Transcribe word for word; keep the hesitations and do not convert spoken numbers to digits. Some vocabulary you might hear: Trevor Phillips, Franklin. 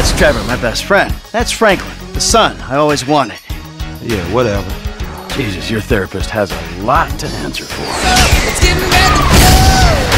That's Trevor, my best friend. That's Franklin, the son I always wanted. Yeah, whatever. Jesus, your therapist has a lot to answer for. It's getting ready to go!